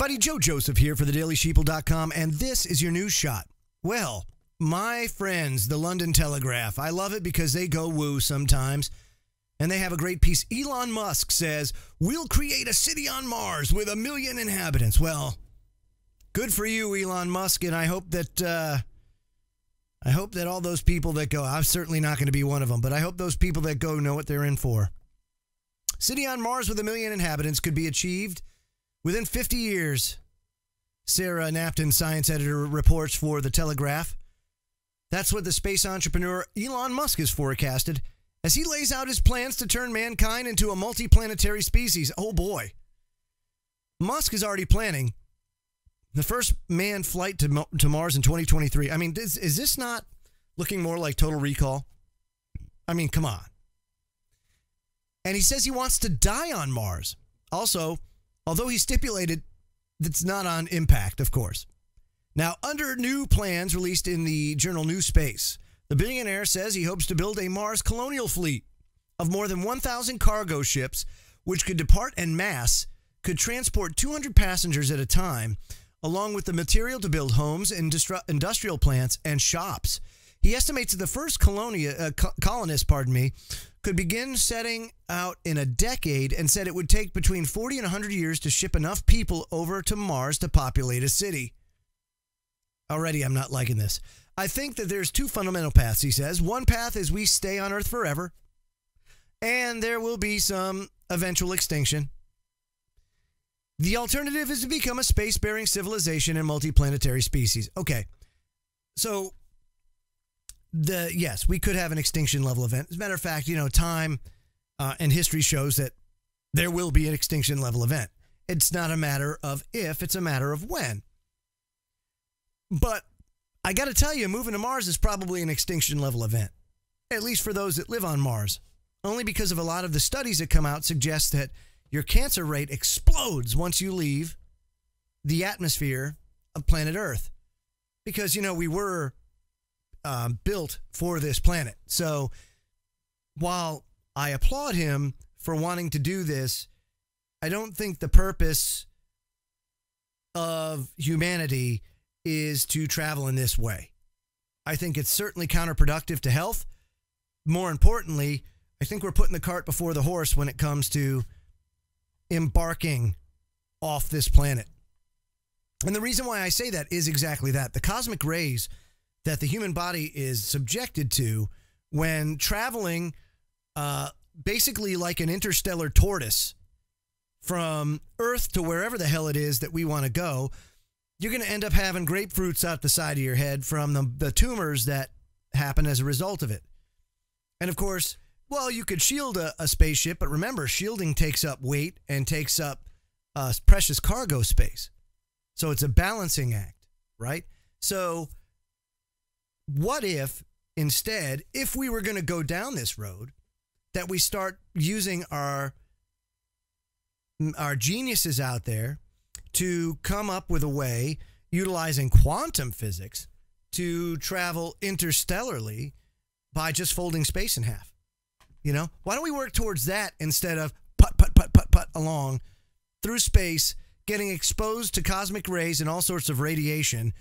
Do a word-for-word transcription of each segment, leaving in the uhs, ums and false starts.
everybody, Joe Joseph here for the Daily Sheeple dot com, and this is your news shot. Well, my friends, the London Telegraph, I love it because they go woo sometimes, and they have a great piece. Elon Musk says, we'll create a city on Mars with a million inhabitants. Well, good for you, Elon Musk, and I hope that, uh, I hope that all those people that go, I'm certainly not going to be one of them, but I hope those people that go know what they're in for. City on Mars with a million inhabitants could be achieved within fifty years, Sarah Napton, science editor, reports for The Telegraph. That's what the space entrepreneur Elon Musk is forecasted as he lays out his plans to turn mankind into a multiplanetary species. Oh, boy. Musk is already planning the first manned flight to, to Mars in twenty twenty-three. I mean, is, is this not looking more like Total Recall? I mean, come on. And he says he wants to die on Mars. Also, although he stipulated that's not on impact, of course. Now, under new plans released in the journal New Space, the billionaire says he hopes to build a Mars colonial fleet of more than one thousand cargo ships, which could depart en masse, could transport two hundred passengers at a time, along with the material to build homes, industrial plants, and shops. He estimates that the first colonia, uh, co colonists, pardon me, could begin setting out in a decade and said it would take between forty and one hundred years to ship enough people over to Mars to populate a city. Already, I'm not liking this. I think that there's two fundamental paths, he says. One path is we stay on Earth forever, and there will be some eventual extinction. The alternative is to become a space-bearing civilization and multiplanetary species. Okay, so... The, yes, we could have an extinction level event. As a matter of fact, you know, time uh, and history shows that there will be an extinction level event. It's not a matter of if, it's a matter of when. But I got to tell you, moving to Mars is probably an extinction level event, at least for those that live on Mars, only because of a lot of the studies that come out suggest that your cancer rate explodes once you leave the atmosphere of planet Earth. Because, you know, we were... Uh, built for this planet. So while I applaud him for wanting to do this, I don't think the purpose of humanity is to travel in this way. I think it's certainly counterproductive to health. More importantly, I think we're putting the cart before the horse when it comes to embarking off this planet. And the reason why I say that is exactly that. The cosmic rays that the human body is subjected to when traveling uh, basically like an interstellar tortoise from Earth to wherever the hell it is that we want to go, you're going to end up having grapefruits out the side of your head from the, the tumors that happen as a result of it. And of course, well, you could shield a, a spaceship, but remember, shielding takes up weight and takes up uh, precious cargo space. So it's a balancing act, right? So... What if, instead, if we were going to go down this road, that we start using our, our geniuses out there to come up with a way, utilizing quantum physics, to travel interstellarly by just folding space in half? You know? Why don't we work towards that instead of putt, putt, putt, putt, putt along through space, getting exposed to cosmic rays and all sorts of radiation,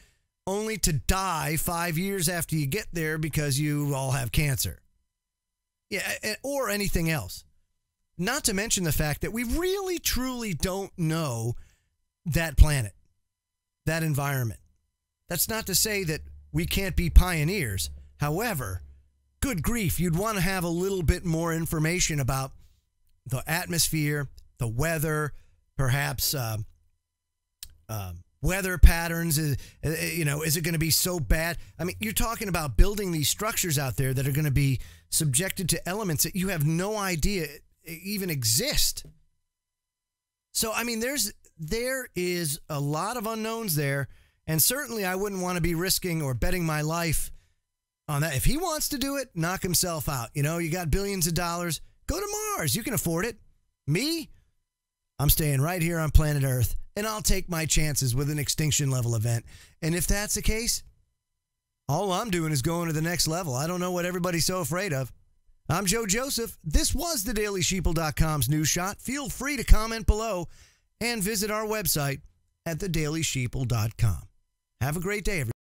only to die five years after you get there because you all have cancer. Yeah, or anything else. Not to mention the fact that we really, truly don't know that planet, that environment. That's not to say that we can't be pioneers. However, good grief, you'd want to have a little bit more information about the atmosphere, the weather, perhaps... Um, um, weather patterns, is, you know, is it going to be so bad? I mean, you're talking about building these structures out there that are going to be subjected to elements that you have no idea even exist. So, I mean, there's there is a lot of unknowns there, and certainly I wouldn't want to be risking or betting my life on that. If he wants to do it, knock himself out. You know, you got billions of dollars. Go to Mars. You can afford it. Me? I'm staying right here on planet Earth. And I'll take my chances with an extinction level event. And if that's the case, all I'm doing is going to the next level. I don't know what everybody's so afraid of. I'm Joe Joseph. This was the Daily Sheeple dot com's News Shot. Feel free to comment below and visit our website at the daily sheeple dot com. Have a great day, everyone.